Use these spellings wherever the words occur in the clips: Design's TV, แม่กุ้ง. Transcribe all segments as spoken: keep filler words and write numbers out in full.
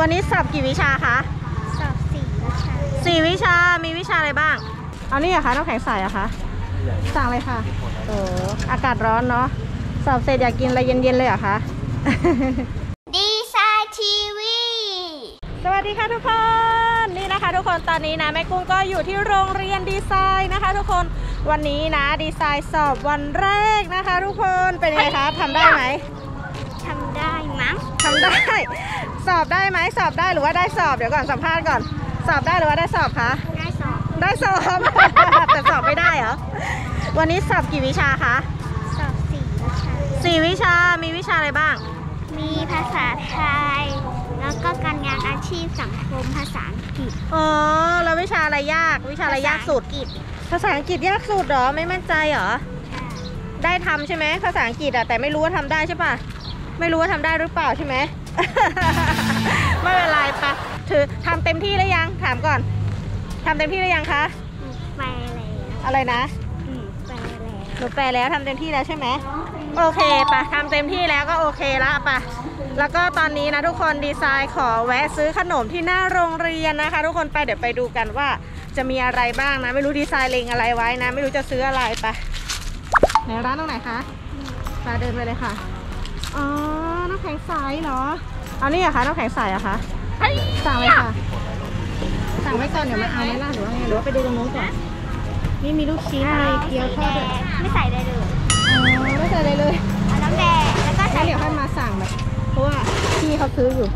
วันนี้สอบกี่วิชาคะสอบสี่วิชาสี่วิชามีวิชาอะไรบ้างเอานี่อะคะน้ำแข็งใสอะคะสั่งเลยค่ะโอ้อากาศร้อนเนาะสอบเสร็จอยากกินอะไรเย็นๆเลยเหรอคะดีไซน์ทีวีสวัสดีค่ะทุกคนนี่นะคะทุกคนตอนนี้นะแม่กุ้งก็อยู่ที่โรงเรียนดีไซน์นะคะทุกคนวันนี้นะดีไซน์สอบวันแรกนะคะทุกคนเป็นไงคะทำได้ไหมทำได้มั้งทำได้สอบได้ไหมสอบได้หรือว่าได้สอบเดี๋ยวก่อนสัมภาษณ์ก่อนสอบได้หรือว่าได้สอบคะได้สอบได้สอบ แต่สอบไม่ได้เหรอวันนี้สอบกี่วิชาคะสอบสี่วิชาสี่วิชามีวิชาอะไรบ้างมีภาษาไทยแล้วก็การงานอาชีพสังคมภาษาอังกฤษอ๋อแล้ววิชาอะไรยากวิชาอะไรยากสุดภาษาอังกฤษยากสุดเหรอไม่มั่นใจเหรอได้ทำใช่ไหมภาษาอังกฤษอะแต่ไม่รู้ว่าทำได้ใช่ปะไม่รู้ว่าทำได้หรือเปล่าใช่ไหม ไม่เป็นไรปะถือทำเต็มที่หรือยังถามก่อนทำเต็มที่หรือยังคะไปแล้วอะไรนะไปแล้วหนูไปแล้วทำเต็มที่แล้วใช่ไหมโอเคปะทำเต็มที่แล้วก็โอเคละปะแล้วก็ตอนนี้นะทุกคนดีไซน์ขอแวะซื้อขนมที่หน้าโรงเรียนนะคะทุกคนไปเดี๋ยวไปดูกันว่าจะมีอะไรบ้างนะไม่รู้ดีไซน์เล็งอะไรไว้นะไม่รู้จะซื้ออะไรปะในร้านตรงไหนคะไปเดินไปเลยค่ะอ๋อน้ำแข็งใสเหรอเอานี่อะคะน้ำแข็งใสอะคะสั่งเลยค่ะสั่งไว้ก่อนเดี๋ยวมาเอาไหมล่ะหรือว่าไงหรือว่าไปดูตรงนู้นก่อนนี่มีลูกชิ้นมีเกี๊ยวทอดไม่ใส่ได้เลยไม่ใส่ได้เลยน้ำแดงแล้วก็ใส่เดี๋ยวให้มาสั่งแบบเพราะว่าพี่เขาซื้ออยู่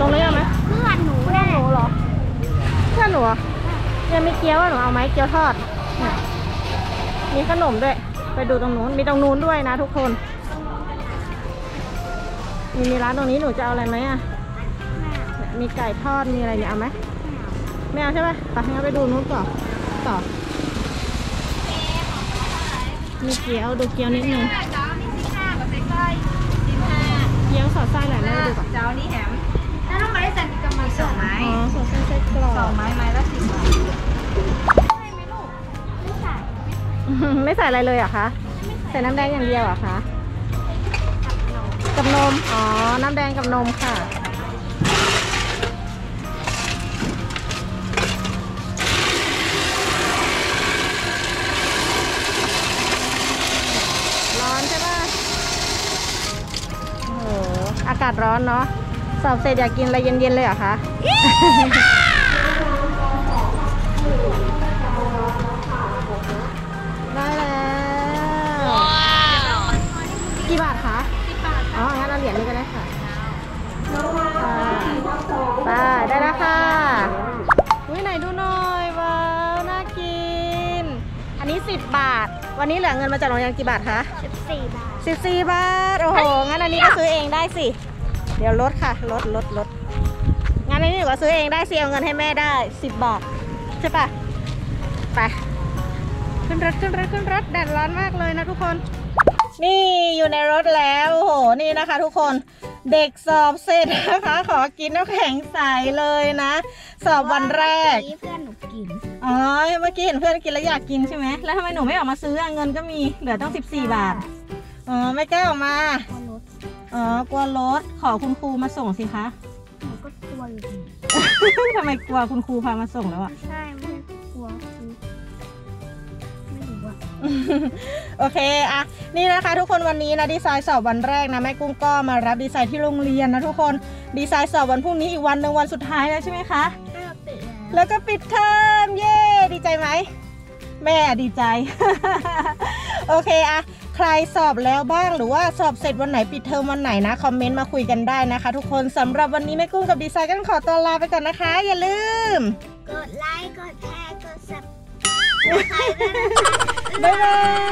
ตรงนี้เอาไหมเพื่อนหนูเพื่อนหนูเหรอเพื่อนหนูยังไม่เกี๊ยวหนูเอาไหมเกี๊ยวทอดมีขนมด้วยไปดูตรงนู้นมีตรงนู้นด้วยนะทุกคนมีมีร้านตรงนี้หนูจะเอาอะไรไหมอ่ะมีไก่ทอดมีอะไรเนี่ยเอาไหมไม่เอาใช่ไหมไปงั้นไปดูนู้นก่อนต่อมีเกี๊ยวดูเกี๊ยวนิดนึงเกี๊ยวสอดไส้หลายหน้าดูก่อนเจ้านี่แหมถ้าต้องมาได้จันกำมือสองไม้สอดไส้ไส้กรอบสองไม้ไม้ละสิบบาทไม่ใส่ไม่ใส่อะไรเลยเหรอคะใส่น้ำแดงอย่างเดียวเหรอคะกับนมอ๋อน้ำแดงกับนมค่ะอากาศร้อนเนาะสอบเสร็จอยากกินอะไรเย็นๆเลยเหรอคะได้แล้วกี่บาทคะสิบบาทอ๋องั้นเราเหรียญนี้ก็ได้ค่ะไปได้แล้วค่ะอุ้ยไหนดูหน่อยว้าวน่ากินอันนี้สิบบาทวันนี้เหลือเงินมาจากโรงเรียนกี่บาทคะสิบสี่บาทสิบสี่บาทโอ้โหงั้นอันนี้ก็ซื้อเองได้สิเดี๋ยวลดค่ะลดลดลดงั้นอันนี้ก็ซื้อเองได้สิเอาเงินให้แม่ได้สิบบาทใช่ปะไปขึ้นรถขึ้นรถขึ้นรถแดดร้อนมากเลยนะทุกคนนี่อยู่ในรถแล้วโอ้โหนี่นะคะทุกคนเด็กสอบเสร็จนะคะขอกินน้ำแข็งใสเลยนะสอบวันแรกเพื่อนหนูกินอ๋อเมื่อกี้เห็นเพื่อนกินแล้วอยากกินใช่ไหมแล้วทำไมหนูไม่ออกมาซื้อเงินก็มีเหลือต้องสิบสี่บาทอ๋อไม่กล้าออกมาอ๋อกลัวรถขอคุณครูมาส่งสิคะหนูก็กลัวอยู่ ทำไมกลัวคุณครูพามาส่งแล้วอ่ะใช่ไม่กลัวไม่รู้อ่ะ โอเคอะนี่นะคะทุกคนวันนี้นะดีไซน์สอบวันแรกนะแม่กุ้งก็มารับดีไซน์ที่โรงเรียนนะทุกคนดีไซน์สอบวันพรุ่งนี้อีกวันหนึ่งวันสุดท้ายแล้วใช่ไหมคะแล้วก็ปิดเทอมเย่ดีใจไหมแม่ดีใจ โอเคอะใครสอบแล้วบ้างหรือว่าสอบเสร็จวันไหนปิดเทอมวันไหนนะคอมเมนต์มาคุยกันได้นะคะทุกคนสำหรับวันนี้แม่กุ้งกับดีไซน์ก็ขอตัวลาไปก่อนนะคะอย่าลืมกดไลค์กดแชร์กดซับสไครบ์ด้วยนะคะบ๊ายบาย